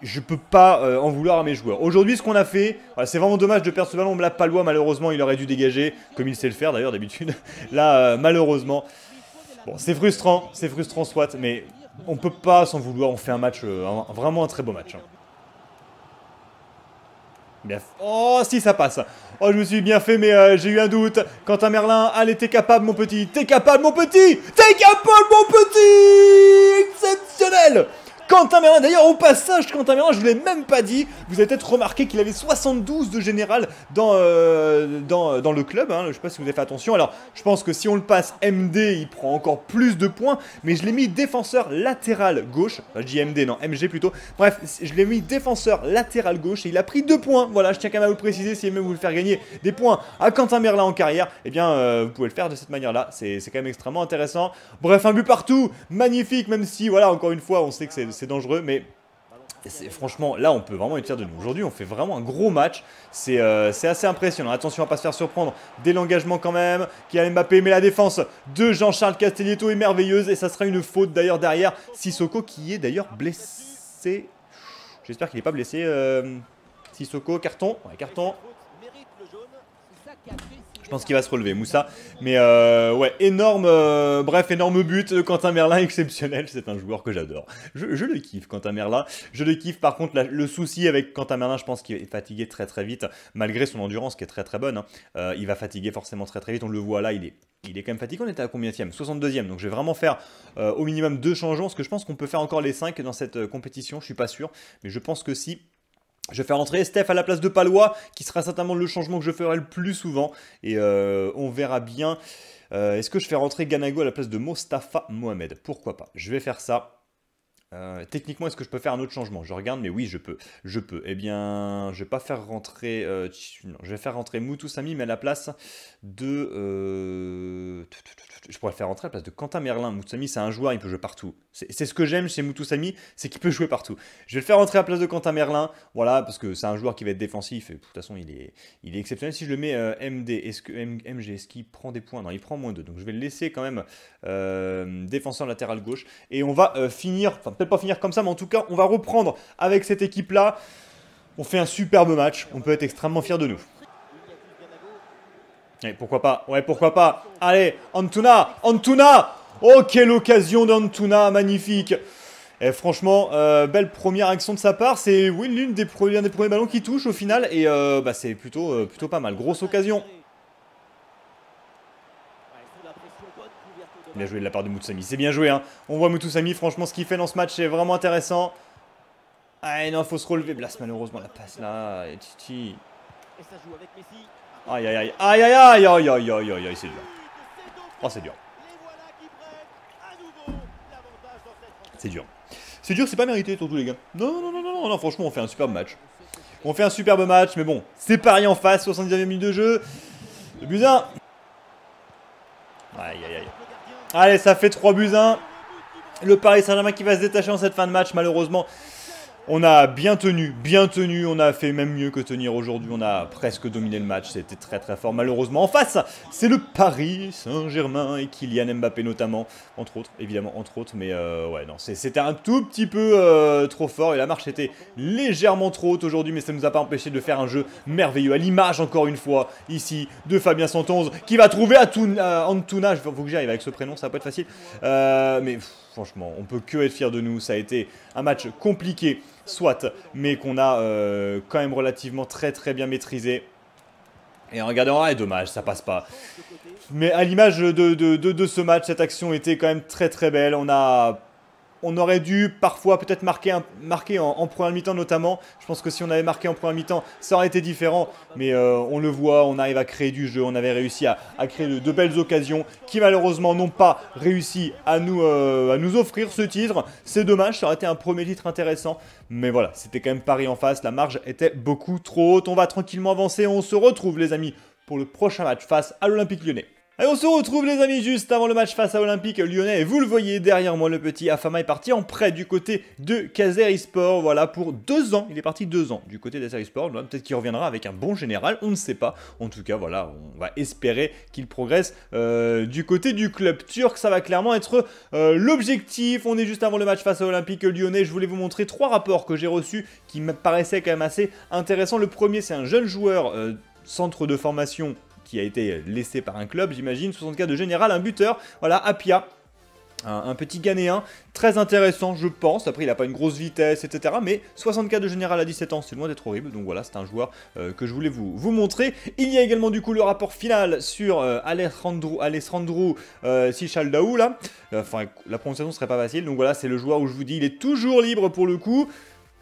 je peux pas euh, en vouloir à mes joueurs. Aujourd'hui, ce qu'on a fait, voilà, c'est vraiment dommage de perdre ce ballon. Là, Pallois, malheureusement, il aurait dû dégager, comme il sait le faire d'ailleurs d'habitude. Là, euh, malheureusement, bon, c'est frustrant, c'est frustrant soit, mais on peut pas s'en vouloir. On fait un match, euh, un, vraiment un très beau match. Hein. Bien. Oh, si ça passe. Oh, je me suis bien fait, mais euh, j'ai eu un doute. Quentin Merlin, allez, t'es capable, mon petit. T'es capable, mon petit. T'es capable, mon petit. Exceptionnel. Quentin Merlin, d'ailleurs, au passage, Quentin Merlin, je ne vous l'ai même pas dit. Vous avez peut-être remarqué qu'il avait soixante-douze de général dans, euh, dans, dans le club. Hein. Je ne sais pas si vous avez fait attention. Alors, je pense que si on le passe M D, il prend encore plus de points. Mais je l'ai mis défenseur latéral gauche. Enfin, je dis M D, non, M G plutôt. Bref, je l'ai mis défenseur latéral gauche et il a pris deux points. Voilà, je tiens quand même à vous le préciser. Si vous voulez faire gagner des points à Quentin Merlin en carrière, eh bien, euh, vous pouvez le faire de cette manière-là. C'est quand même extrêmement intéressant. Bref, un but partout. Magnifique, même si, voilà, encore une fois, on sait que c'est... c'est dangereux, mais franchement, là, on peut vraiment être fier de nous. Aujourd'hui, on fait vraiment un gros match. C'est euh, assez impressionnant. Attention à ne pas se faire surprendre. Dès l'engagement quand même. Kylian Mbappé, mais la défense de Jean-Charles Castelletto est merveilleuse. Et ça sera une faute d'ailleurs derrière Sissoko, qui est d'ailleurs blessé. J'espère qu'il n'est pas blessé. Euh, Sissoko, carton. Ouais, carton. Je pense qu'il va se relever, Moussa. Mais euh, ouais, énorme, euh, bref, énorme but de Quentin Merlin, exceptionnel. C'est un joueur que j'adore. Je, je le kiffe, Quentin Merlin. Je le kiffe. Par contre, la, le souci avec Quentin Merlin, je pense qu'il est fatigué très très vite, malgré son endurance qui est très très bonne. Hein. Euh, il va fatiguer forcément très très vite. On le voit là, il est, il est quand même fatigué. On était à combien tième, soixante-deuxième. Donc je vais vraiment faire euh, au minimum deux changements, parce que je pense qu'on peut faire encore les cinq dans cette euh, compétition. Je suis pas sûr, mais je pense que si. Je vais faire entrer Estève à la place de Pallois, qui sera certainement le changement que je ferai le plus souvent. Et euh, on verra bien. Euh, Est-ce que je fais rentrer Ganago à la place de Mostafa Mohamed? Pourquoi pas? Je vais faire ça. Euh, techniquement, est-ce que je peux faire un autre changement? Je regarde, mais oui, je peux. Je peux. Eh bien, je vais pas faire rentrer. Euh, non, je vais faire rentrer Moutoussamy, mais à la place de. Euh... Je pourrais le faire rentrer à la place de Quentin Merlin. Moutoussamy, c'est un joueur, il peut jouer partout. C'est ce que j'aime chez Moutoussamy, c'est qu'il peut jouer partout. Je vais le faire rentrer à la place de Quentin Merlin. Voilà, parce que c'est un joueur qui va être défensif. Et, de toute façon, il est, il est exceptionnel. Si je le mets euh, M D, est-ce que M, M G, est-ce qu'il prend des points? Non, il prend moins deux. Donc, je vais le laisser quand même euh, défenseur latéral gauche. Et on va euh, finir. Enfin, peut-être pas finir comme ça, mais en tout cas, on va reprendre avec cette équipe-là. On fait un superbe match. On peut être extrêmement fiers de nous. Et pourquoi pas? Ouais, pourquoi pas? Allez, Antuna! Antuna! Oh, quelle occasion d'Antuna! Magnifique! Et franchement, euh, belle première action de sa part. C'est oui, l'une des, l'un des premiers ballons qui touche au final. Et euh, bah, c'est plutôt, euh, plutôt pas mal. Grosse occasion. Bien joué de la part de Moutoussamy, c'est bien joué hein. On voit Moutoussamy, franchement ce qu'il fait dans ce match c'est vraiment intéressant. Ah non, faut se relever, Blas malheureusement la passe là, et Titi. Aïe aïe aïe, aïe aïe aïe, aïe aïe aïe aïe aïe, c'est dur. Oh c'est dur. C'est dur. C'est dur, c'est pas mérité surtout les gars. Non non non non non, franchement on fait un superbe match. On fait un superbe match, mais bon, c'est Paris en face, soixante-dix-neuvième minute de jeu. Le but d'un. Aïe aïe aïe. Allez, ça fait trois buts à un. Le Paris Saint-Germain qui va se détacher en cette fin de match, malheureusement. On a bien tenu, bien tenu, on a fait même mieux que tenir aujourd'hui, on a presque dominé le match, c'était très très fort. Malheureusement, en face, c'est le Paris Saint-Germain et Kylian Mbappé notamment, entre autres, évidemment, entre autres, mais euh, ouais, non, c'était un tout petit peu euh, trop fort et la marche était légèrement trop haute aujourd'hui, mais ça ne nous a pas empêché de faire un jeu merveilleux, à l'image encore une fois, ici, de Fabien Centonze, qui va trouver Antuna, Antuna, faut que j'arrive avec ce prénom, ça va pas être facile, euh, mais... Pff, franchement, on peut que être fier de nous. Ça a été un match compliqué, soit, mais qu'on a euh, quand même relativement très très bien maîtrisé. Et en regardant, ah, dommage, ça passe pas. Mais à l'image de, de, de, de ce match, cette action était quand même très très belle. On a... On aurait dû parfois peut-être marquer, un, marquer en, en première mi-temps notamment. Je pense que si on avait marqué en première mi-temps, ça aurait été différent. Mais euh, on le voit, on arrive à créer du jeu. On avait réussi à, à créer de, de belles occasions qui malheureusement n'ont pas réussi à nous, euh, à nous offrir ce titre. C'est dommage, ça aurait été un premier titre intéressant. Mais voilà, c'était quand même Paris en face. La marge était beaucoup trop haute. On va tranquillement avancer. On se retrouve les amis pour le prochain match face à l'Olympique lyonnais. Allez, on se retrouve les amis juste avant le match face à Olympique lyonnais. Et vous le voyez derrière moi, le petit Afama est parti en prêt du côté de Kayserispor. Voilà, pour deux ans. Il est parti deux ans du côté d'Kayserispor. Peut-être qu'il reviendra avec un bon général, on ne sait pas. En tout cas, voilà, on va espérer qu'il progresse euh, du côté du club turc. Ça va clairement être euh, l'objectif. On est juste avant le match face à Olympique lyonnais. Je voulais vous montrer trois rapports que j'ai reçus qui me paraissaient quand même assez intéressants. Le premier, c'est un jeune joueur euh, centre de formation qui a été laissé par un club, j'imagine, soixante-quatre de général, un buteur, voilà, Apia, un, un petit Ghanéen, très intéressant, je pense. Après, il n'a pas une grosse vitesse, et cetera, mais soixante-quatre de général à dix-sept ans, c'est loin d'être horrible, donc voilà, c'est un joueur euh, que je voulais vous, vous montrer. Il y a également, du coup, le rapport final sur euh, Alexandru, Alexandru euh, Cicâldău, là, enfin, la prononciation ne serait pas facile, donc voilà, c'est le joueur où je vous dis, il est toujours libre pour le coup.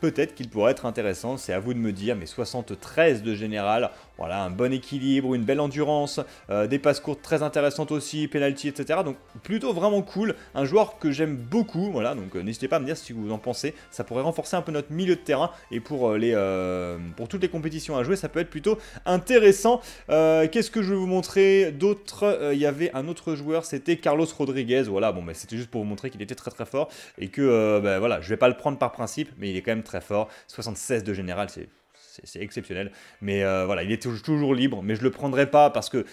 Peut-être qu'il pourrait être intéressant, c'est à vous de me dire, mais soixante-treize de général, voilà, un bon équilibre, une belle endurance, euh, des passes courtes très intéressantes aussi, penalty, et cetera. Donc plutôt vraiment cool, un joueur que j'aime beaucoup, voilà, donc euh, n'hésitez pas à me dire si vous en pensez, ça pourrait renforcer un peu notre milieu de terrain, et pour, euh, les, euh, pour toutes les compétitions à jouer, ça peut être plutôt intéressant. Euh, Qu'est-ce que je vais vous montrer d'autre? Il euh, y avait un autre joueur, c'était Carlos Rodriguez, voilà, bon, mais bah, c'était juste pour vous montrer qu'il était très très fort, et que, euh, bah, voilà, je vais pas le prendre par principe, mais il est quand même très fort, soixante-seize de général, c'est c'est exceptionnel, mais euh, voilà, il est toujours libre, mais je le prendrai pas parce que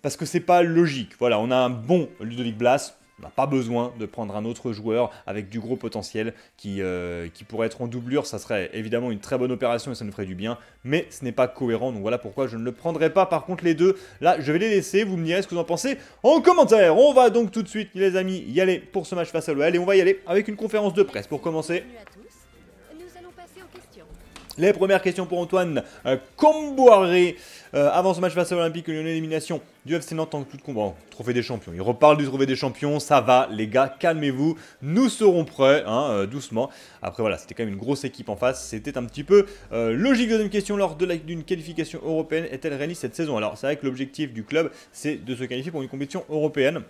parce que c'est pas logique. Voilà, on a un bon Ludovic Blas, on n'a pas besoin de prendre un autre joueur avec du gros potentiel qui, euh, qui pourrait être en doublure, ça serait évidemment une très bonne opération et ça nous ferait du bien, mais ce n'est pas cohérent, donc voilà pourquoi je ne le prendrai pas. Par contre les deux, là je vais les laisser, vous me direz ce que vous en pensez en commentaire. On va donc tout de suite les amis y aller pour ce match face à l'O L et on va y aller avec une conférence de presse pour commencer. Les premières questions pour Antoine euh, Comboiré. Euh, avant ce match face à l'Olympique lyonnais, élimination du F C Nantes en toute combat. Trophée des champions. Il reparle du trophée des champions. Ça va, les gars, calmez-vous. Nous serons prêts, hein, euh, doucement. Après, voilà, c'était quand même une grosse équipe en face. C'était un petit peu euh, logique. Deuxième question, lors de d'une qualification européenne, est-elle réaliste cette saison? Alors, c'est vrai que l'objectif du club, c'est de se qualifier pour une compétition européenne.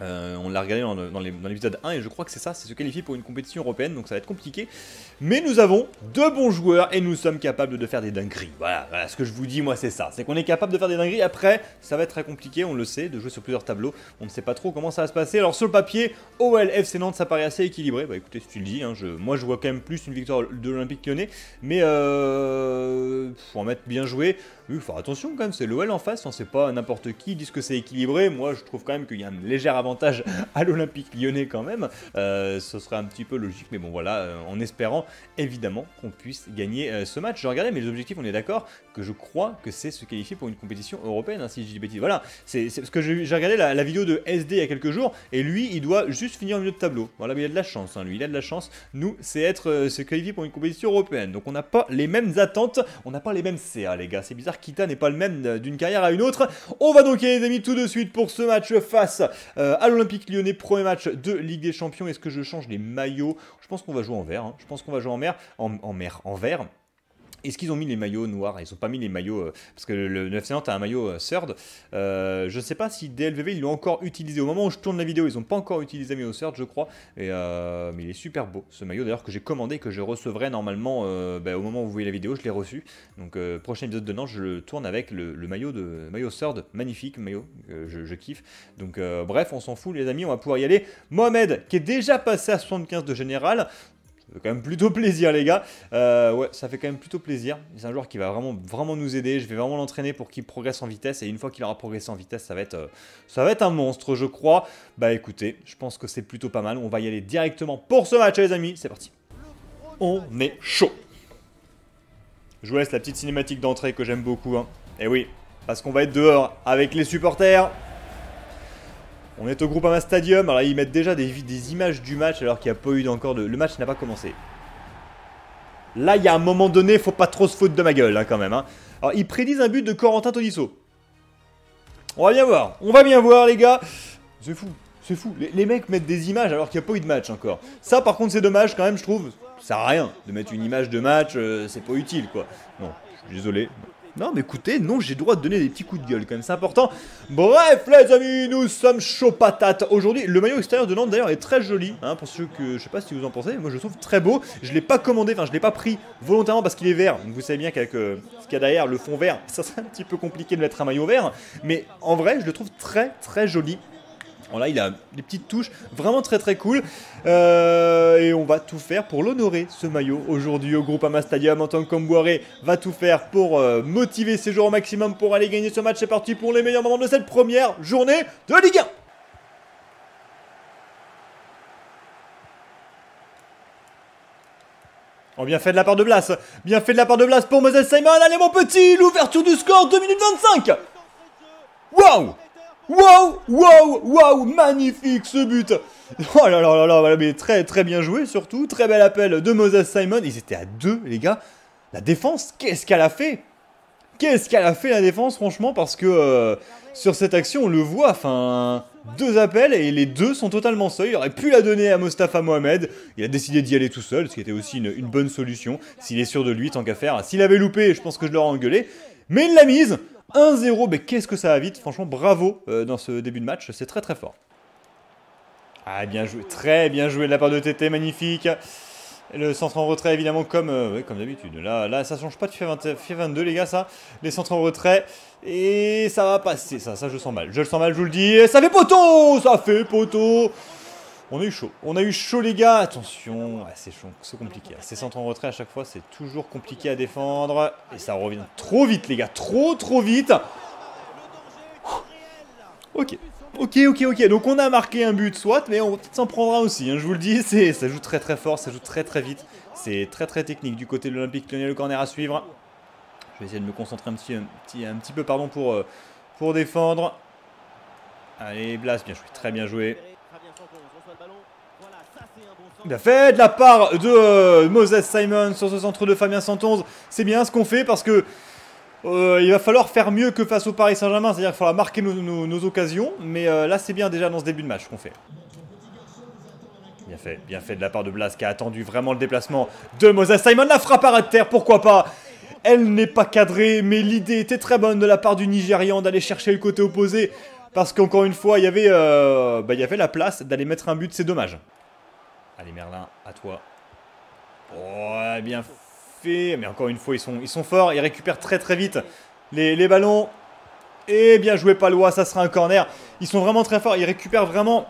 Euh, on l'a regardé dans, dans l'épisode un et je crois que c'est ça, c'est se qualifier pour une compétition européenne, donc ça va être compliqué. Mais nous avons deux bons joueurs et nous sommes capables de faire des dingueries. Voilà, voilà ce que je vous dis moi c'est ça, c'est qu'on est capable de faire des dingueries. Après, ça va être très compliqué, on le sait, de jouer sur plusieurs tableaux. On ne sait pas trop comment ça va se passer. Alors sur le papier, O L, F C Nantes, ça paraît assez équilibré. Bah écoutez, si tu le dis, hein, je, moi je vois quand même plus une victoire de l'Olympique lyonnais. Mais euh, faut en mettre bien joué. Oui, il faut faire attention quand même, c'est l'O L en face, on sait pas n'importe qui, ils disent que c'est équilibré. Moi je trouve quand même qu'il y a un léger avantage à l'Olympique lyonnais quand même, euh, ce serait un petit peu logique, mais bon voilà, euh, en espérant évidemment qu'on puisse gagner euh, ce match. Je regardais, mais les objectifs, on est d'accord que je crois que c'est se qualifier pour une compétition européenne, hein, si je dis bêtise. Voilà, c'est parce que j'ai regardé la, la vidéo de S D il y a quelques jours, et lui, il doit juste finir au milieu de tableau. Voilà, mais il a de la chance, hein, lui, il a de la chance. Nous, c'est être euh, se qualifier pour une compétition européenne, donc on n'a pas les mêmes attentes, on n'a pas les mêmes C A, les gars. C'est bizarre, Kita n'est pas le même d'une carrière à une autre. On va donc y aller, les amis, tout de suite pour ce match face euh, à l'Olympique lyonnais, premier match de Ligue des Champions. Est-ce que je change les maillots? Je pense qu'on va jouer en vert. Hein. Je pense qu'on va jouer en mer, en, en mer, en vert. Est-ce qu'ils ont mis les maillots noirs? Ils n'ont pas mis les maillots, euh, parce que le F C Nantes a un maillot euh, third. Euh, je ne sais pas si D L V V, ils l'ont encore utilisé. Au moment où je tourne la vidéo, ils n'ont pas encore utilisé le maillot third, je crois. Et, euh, mais il est super beau, ce maillot, d'ailleurs, que j'ai commandé, que je recevrai normalement euh, bah, au moment où vous voyez la vidéo. Je l'ai reçu. Donc, euh, prochain épisode de Nantes, je le tourne avec le, le maillot de maillot third. Magnifique maillot, euh, je, je kiffe. Donc, euh, bref, on s'en fout, les amis, on va pouvoir y aller. Mohamed, qui est déjà passé à soixante-quinze de général. Ça fait quand même plutôt plaisir les gars, euh, ouais ça fait quand même plutôt plaisir, c'est un joueur qui va vraiment, vraiment nous aider, je vais vraiment l'entraîner pour qu'il progresse en vitesse et une fois qu'il aura progressé en vitesse ça va être, euh, ça va être un monstre je crois. Bah écoutez, je pense que c'est plutôt pas mal, on va y aller directement pour ce match les amis, c'est parti. On est chaud. Je vous laisse la petite cinématique d'entrée que j'aime beaucoup, hein. Et oui, parce qu'on va être dehors avec les supporters. On est au Groupama Stadium, alors là, ils mettent déjà des, des images du match alors qu'il n'y a pas eu encore de... Le match n'a pas commencé. Là, il y a un moment donné, faut pas trop se foutre de ma gueule, hein, quand même. Hein. Alors, ils prédisent un but de Corentin Tolisso. On va bien voir. On va bien voir, les gars. C'est fou. C'est fou. Les, les mecs mettent des images alors qu'il n'y a pas eu de match encore. Ça, par contre, c'est dommage, quand même, je trouve. Ça sert à rien de mettre une image de match. Euh, c'est pas utile, quoi. Non, je suis désolé. Non, mais écoutez, non, j'ai le droit de donner des petits coups de gueule, quand même, c'est important. Bref, les amis, nous sommes chaud patate aujourd'hui. Le maillot extérieur de Nantes, d'ailleurs, est très joli, hein, pour ceux que, je sais pas si vous en pensez, mais moi, je le trouve très beau. Je l'ai pas commandé, enfin, je l'ai pas pris volontairement parce qu'il est vert. Donc, vous savez bien qu'avec euh, ce qu'il y a derrière, le fond vert, ça serait un petit peu compliqué de mettre un maillot vert. Mais, en vrai, je le trouve très, très joli. Bon, là, il a des petites touches vraiment très très cool. Euh, et on va tout faire pour l'honorer, ce maillot. Aujourd'hui, au Groupama Stadium, en tant que Camboiré va tout faire pour euh, motiver ses joueurs au maximum pour aller gagner ce match. C'est parti pour les meilleurs moments de cette première journée de Ligue un. Oh, bien fait de la part de Blas. Bien fait de la part de Blas pour Moses Simon. Allez, mon petit, l'ouverture du score, deux minutes vingt-cinq. Waouh! Wow, wow, wow, magnifique ce but. Oh là là là là, mais très très bien joué surtout. Très bel appel de Moses Simon. Ils étaient à deux, les gars. La défense, qu'est-ce qu'elle a fait? Qu'est-ce qu'elle a fait la défense, franchement? Parce que euh, sur cette action, on le voit, enfin... Deux appels et les deux sont totalement seuls. Il aurait pu la donner à Mostafa Mohamed. Il a décidé d'y aller tout seul, ce qui était aussi une, une bonne solution. S'il est sûr de lui, tant qu'à faire. S'il avait loupé, je pense que je l'aurais engueulé. Mais il l'a mise. un zéro, mais qu'est-ce que ça va vite. Franchement, bravo euh, dans ce début de match. C'est très très fort. Ah, bien joué. Très bien joué de la part de T T. Magnifique. Le centre en retrait, évidemment, comme, euh, ouais, comme d'habitude. Là, là, ça change pas de FIFA vingt-deux, les gars, ça. Les centres en retrait. Et ça va passer, ça. Ça, je le sens mal. Je le sens mal, je vous le dis. Et ça fait poteau. Ça fait poteau. On a eu chaud. On a eu chaud, les gars. Attention. Ah, c'est chaud. C'est compliqué. Ces centres en retrait, à chaque fois, c'est toujours compliqué à défendre. Et ça revient trop vite, les gars. Trop, trop vite. Ok. Ok, ok, ok, donc on a marqué un but, soit, mais on peut-être s'en prendra aussi, hein, je vous le dis, ça joue très très fort, ça joue très très vite, c'est très très technique du côté de l'Olympique lyonnais, le corner à suivre. Je vais essayer de me concentrer un petit, un petit, un petit peu pardon, pour, euh, pour défendre. Allez, Blas, bien joué, très bien joué. Bien fait de la part de euh, Moses Simon sur ce centre de Fabien Centonze, c'est bien ce qu'on fait parce que... Euh, il va falloir faire mieux que face au Paris Saint-Germain, c'est-à-dire qu'il faudra marquer nos, nos, nos occasions, mais euh, là c'est bien déjà dans ce début de match qu'on fait. Bien fait, bien fait de la part de Blas qui a attendu vraiment le déplacement de Moses Simon, la frappe à ras de terre, pourquoi pas. Elle n'est pas cadrée, mais l'idée était très bonne de la part du Nigérian d'aller chercher le côté opposé, parce qu'encore une fois, il y avait, euh, bah, il y avait la place d'aller mettre un but, c'est dommage. Allez Merlin, à toi. Oh, bien fait. Mais encore une fois, ils sont, ils sont forts. Ils récupèrent très très vite les, les ballons. Et bien joué Pallois, ça sera un corner. Ils sont vraiment très forts. Ils récupèrent vraiment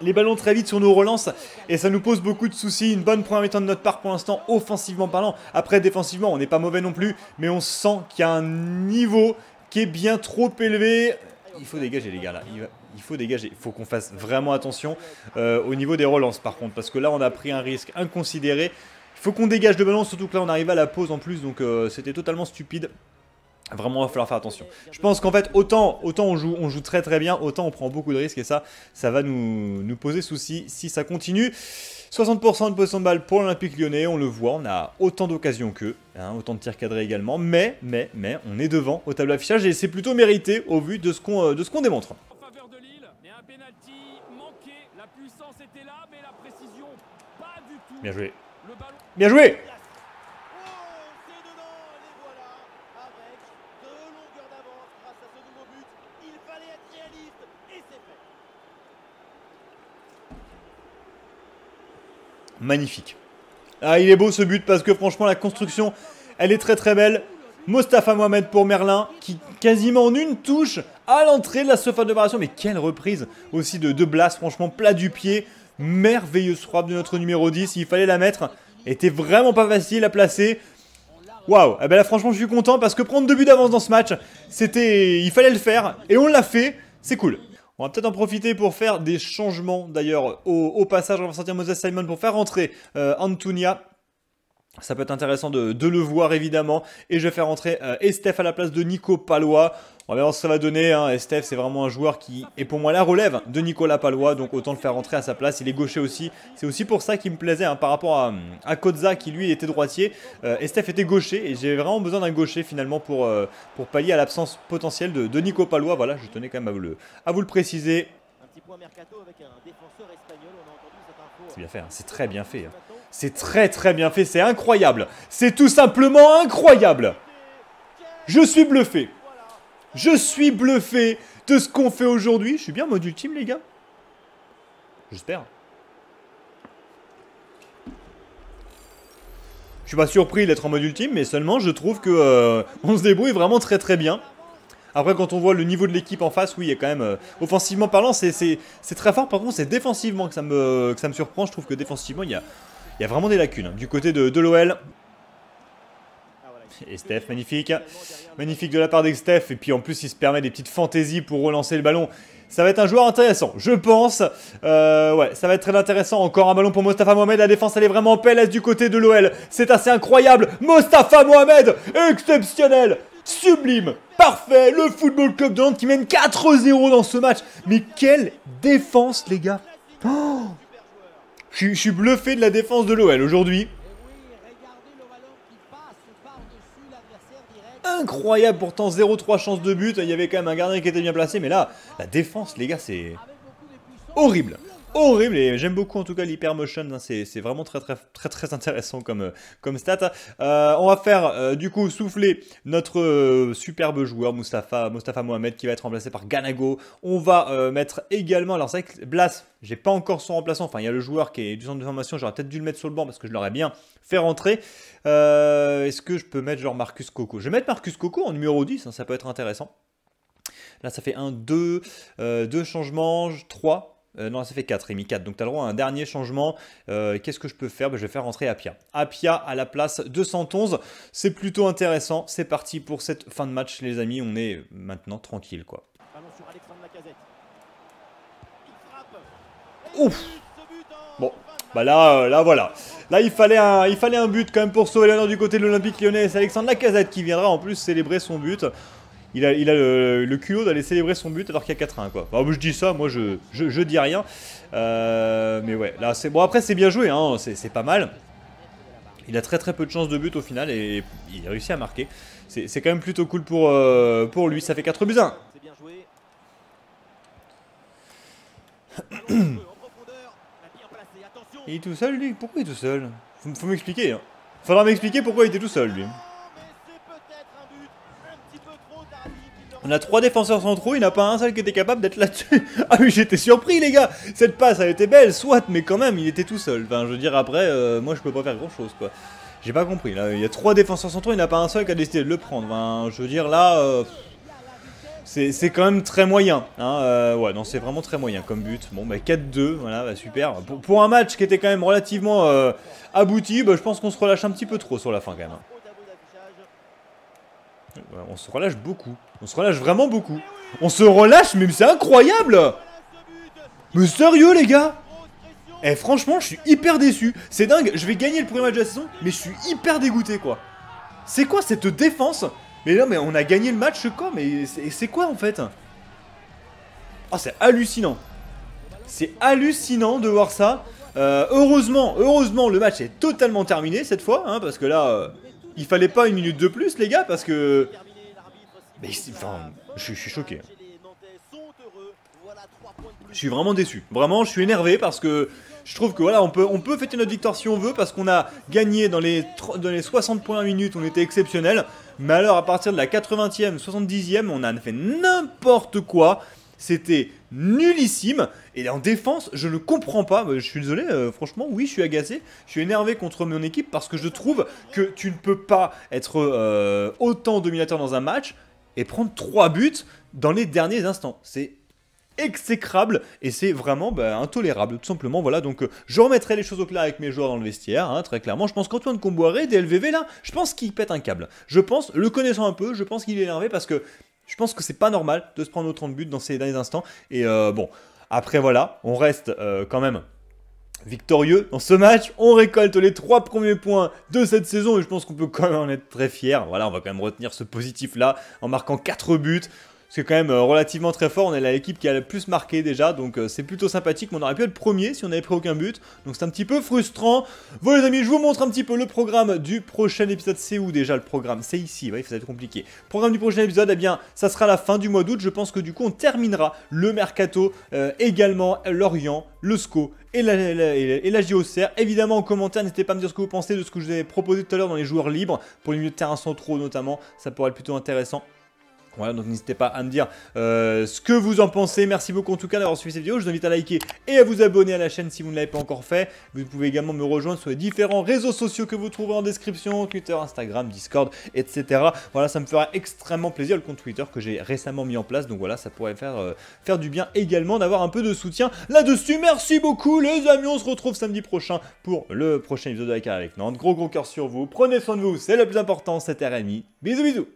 les ballons très vite sur nos relances. Et ça nous pose beaucoup de soucis. Une bonne première mi-temps de notre part pour l'instant, offensivement parlant. Après, défensivement, on n'est pas mauvais non plus. Mais on sent qu'il y a un niveau qui est bien trop élevé. Il faut dégager les gars là. Il va... Il faut dégager, il faut qu'on fasse vraiment attention euh, au niveau des relances par contre. Parce que là, on a pris un risque inconsidéré. Il faut qu'on dégage le ballon, surtout que là on arrive à la pause en plus, donc euh, c'était totalement stupide. Vraiment, il va falloir faire attention. Je pense qu'en fait, autant, autant on, joue, on joue très très bien, autant on prend beaucoup de risques et ça, ça va nous, nous poser souci si ça continue. soixante pour cent de possession de balle pour l'Olympique lyonnais, on le voit, on a autant d'occasions qu'eux, hein, autant de tirs cadrés également, mais, mais, mais, on est devant au tableau affichage et c'est plutôt mérité au vu de ce qu'on euh, de ce qu'on démontre. En faveur de Lille, mais un penalty manqué, la puissance était là, mais la précision pas du tout. Bien joué. Bien joué. Magnifique. Ah, il est beau ce but parce que franchement la construction, elle est très très belle. Mostafa Mohamed pour Merlin qui quasiment en une touche à l'entrée de la surface de réparation. Mais quelle reprise aussi de, de Blas, franchement plat du pied. Merveilleuse frappe de notre numéro dix, il fallait la mettre. Était vraiment pas facile à placer. Waouh, eh ben là franchement je suis content parce que prendre deux buts d'avance dans ce match, c'était, il fallait le faire et on l'a fait, c'est cool. On va peut-être en profiter pour faire des changements d'ailleurs au, au passage. On va sortir Moses Simon pour faire rentrer euh, Antuna. Ça peut être intéressant de, de le voir évidemment. Et je vais faire rentrer euh, Estève à la place de Nico Pallois. On va voir ce que ça va donner, hein. Estève, c'est vraiment un joueur qui est pour moi la relève de Nicolas Pallois, donc autant le faire rentrer à sa place. Il est gaucher aussi, c'est aussi pour ça qu'il me plaisait, hein, par rapport à, à Coudza qui lui était droitier. Euh, Estève était gaucher et j'ai vraiment besoin d'un gaucher finalement pour, euh, pour pallier à l'absence potentielle de, de Nico Pallois. Voilà, je tenais quand même à vous le, à vous le préciser. C'est bien fait, hein. C'est très bien fait. Hein. C'est très très bien fait, c'est incroyable. C'est tout simplement incroyable. Je suis bluffé. Je suis bluffé de ce qu'on fait aujourd'hui. Je suis bien mode ultime, les gars. J'espère. Je suis pas surpris d'être en mode ultime, mais seulement je trouve que euh, on se débrouille vraiment très très bien. Après, quand on voit le niveau de l'équipe en face, oui, il y a quand même... Euh, offensivement parlant, c'est très fort. Par contre, c'est défensivement que ça, me, que ça me surprend. Je trouve que défensivement, il y a, il y a vraiment des lacunes. Du côté de, de l'O L... Estève, magnifique. Magnifique de la part d'Estève. Et puis en plus, il se permet des petites fantaisies pour relancer le ballon. Ça va être un joueur intéressant, je pense. Euh, ouais, ça va être très intéressant. Encore un ballon pour Mostafa Mohamed. La défense, elle est vraiment en P L S du côté de l'O L. C'est assez incroyable. Mostafa Mohamed, exceptionnel, sublime, parfait. Le Football Club de Nantes qui mène quatre zéro dans ce match. Mais quelle défense, les gars. Oh, je suis bluffé de la défense de l'O L aujourd'hui. Incroyable, pourtant zéro trois chance de but. Il y avait quand même un gardien qui était bien placé. Mais là, la défense, les gars, c'est horrible. Horrible. Et j'aime beaucoup en tout cas l'hypermotion. Hein. C'est vraiment très très très très intéressant comme, comme stat. Euh, on va faire euh, du coup souffler notre euh, superbe joueur Mostafa, Mostafa Mohamed qui va être remplacé par Ganago. On va euh, mettre également... Alors c'est vrai que Blas, j'ai pas encore son remplaçant. Enfin, il y a le joueur qui est du centre de formation. J'aurais peut-être dû le mettre sur le banc parce que je l'aurais bien fait rentrer. Euh, Est-ce que je peux mettre genre Marcus Coco? Je vais mettre Marcus Coco en numéro dix. Hein, ça peut être intéressant. Là, ça fait un, deux, euh, deux changements, trois. Euh, non, ça fait quatre, Rémi, quatre. Donc, tu as le droit à un dernier changement. Euh, Qu'est-ce que je peux faire? Ben, je vais faire rentrer Apia. Apia à la place de Centonze. C'est plutôt intéressant. C'est parti pour cette fin de match, les amis. On est maintenant tranquille, quoi. Ouf. Bon, bah là, euh, là, voilà. Là, il fallait, un, il fallait un but quand même pour sauver l'honneur du côté de l'Olympique lyonnais. C'est Alexandru Cicâldău qui viendra en plus célébrer son but. Il a, il a le, le culot d'aller célébrer son but alors qu'il y a quatre un, quoi. Enfin, je dis ça, moi je, je, je dis rien. Euh, mais ouais, là c'est bon. Après, c'est bien joué, hein, c'est pas mal. Il a très très peu de chances de but au final et il a réussi à marquer. C'est quand même plutôt cool pour, euh, pour lui. Ça fait quatre buts à un. C'est bien joué. Il est tout seul, lui? Pourquoi il est tout seul? Faut, faut m'expliquer. Hein. Faudra m'expliquer pourquoi il était tout seul, lui. On a trois défenseurs centraux, il n'y en a pas un seul qui était capable d'être là-dessus. Ah oui, j'étais surpris, les gars. Cette passe, elle était belle, soit, mais quand même, il était tout seul. Enfin, je veux dire, après, euh, moi, je peux pas faire grand-chose, quoi. J'ai pas compris, là. Il y a trois défenseurs centraux, il n'y en a pas un seul qui a décidé de le prendre. Enfin, je veux dire, là, euh, c'est quand même très moyen. Hein. Euh, ouais, non, c'est vraiment très moyen comme but. Bon, bah, quatre deux, voilà, bah, super. Pour, pour un match qui était quand même relativement euh, abouti, bah, je pense qu'on se relâche un petit peu trop sur la fin, quand même. Hein. On se relâche beaucoup. On se relâche vraiment beaucoup. On se relâche, mais c'est incroyable. Mais sérieux, les gars. Eh, franchement, je suis hyper déçu. C'est dingue, je vais gagner le premier match de la saison, mais je suis hyper dégoûté, quoi. C'est quoi cette défense? Mais non, mais on a gagné le match, quoi. Mais c'est quoi, en fait? Oh, c'est hallucinant. C'est hallucinant de voir ça. Euh, heureusement, heureusement, le match est totalement terminé cette fois, hein, parce que là... Euh... Il fallait pas une minute de plus, les gars, parce que... Mais enfin, je, je suis choqué. Je suis vraiment déçu. Vraiment, je suis énervé parce que je trouve que voilà, on peut, on peut fêter notre victoire si on veut, parce qu'on a gagné dans les, dans les soixante premières minutes, on était exceptionnel. Mais alors, à partir de la quatre-vingtième, soixante-dixième, on a fait n'importe quoi. C'était nullissime. Et en défense, je ne comprends pas. Je suis désolé, euh, franchement, oui, je suis agacé. Je suis énervé contre mon équipe parce que je trouve que tu ne peux pas être euh, autant dominateur dans un match et prendre trois buts dans les derniers instants. C'est exécrable et c'est vraiment bah, intolérable, tout simplement. Voilà, donc euh, je remettrai les choses au clair avec mes joueurs dans le vestiaire, hein, très clairement. Je pense qu'Antoine Comboiré, D L V V, là, je pense qu'il pète un câble. Je pense, le connaissant un peu, je pense qu'il est énervé parce que... Je pense que c'est pas normal de se prendre autant de buts dans ces derniers instants. Et euh, bon, après voilà, on reste euh, quand même victorieux dans ce match. On récolte les trois premiers points de cette saison et je pense qu'on peut quand même en être très fiers. Voilà, on va quand même retenir ce positif-là en marquant quatre buts. C'est quand même relativement très fort, on est l'équipe qui a le plus marqué déjà, donc c'est plutôt sympathique, mais on aurait pu être premier si on n'avait pris aucun but, donc c'est un petit peu frustrant. Voilà les amis, je vous montre un petit peu le programme du prochain épisode, c'est où déjà le programme? C'est ici, ouais, ça va être compliqué. Le programme du prochain épisode, eh bien, ça sera la fin du mois d'août, je pense que du coup on terminera le Mercato, euh, également Lorient, le S C O et la, la, la, et la J O C R. Évidemment en commentaire, n'hésitez pas à me dire ce que vous pensez de ce que je vous avais proposé tout à l'heure dans les joueurs libres, pour les milieux de terrain centraux notamment, ça pourrait être plutôt intéressant. Voilà, donc n'hésitez pas à me dire euh, ce que vous en pensez. Merci beaucoup en tout cas d'avoir suivi cette vidéo. Je vous invite à liker et à vous abonner à la chaîne si vous ne l'avez pas encore fait. Vous pouvez également me rejoindre sur les différents réseaux sociaux que vous trouverez en description. Twitter, Instagram, Discord, et cetera. Voilà, ça me fera extrêmement plaisir, le compte Twitter que j'ai récemment mis en place. Donc voilà, ça pourrait faire, euh, faire du bien également d'avoir un peu de soutien là-dessus. Merci beaucoup les amis, on se retrouve samedi prochain pour le prochain épisode de la carrière avec Nantes. Gros gros cœur sur vous, prenez soin de vous, c'est le plus important, c'était Rémi. Bisous bisous.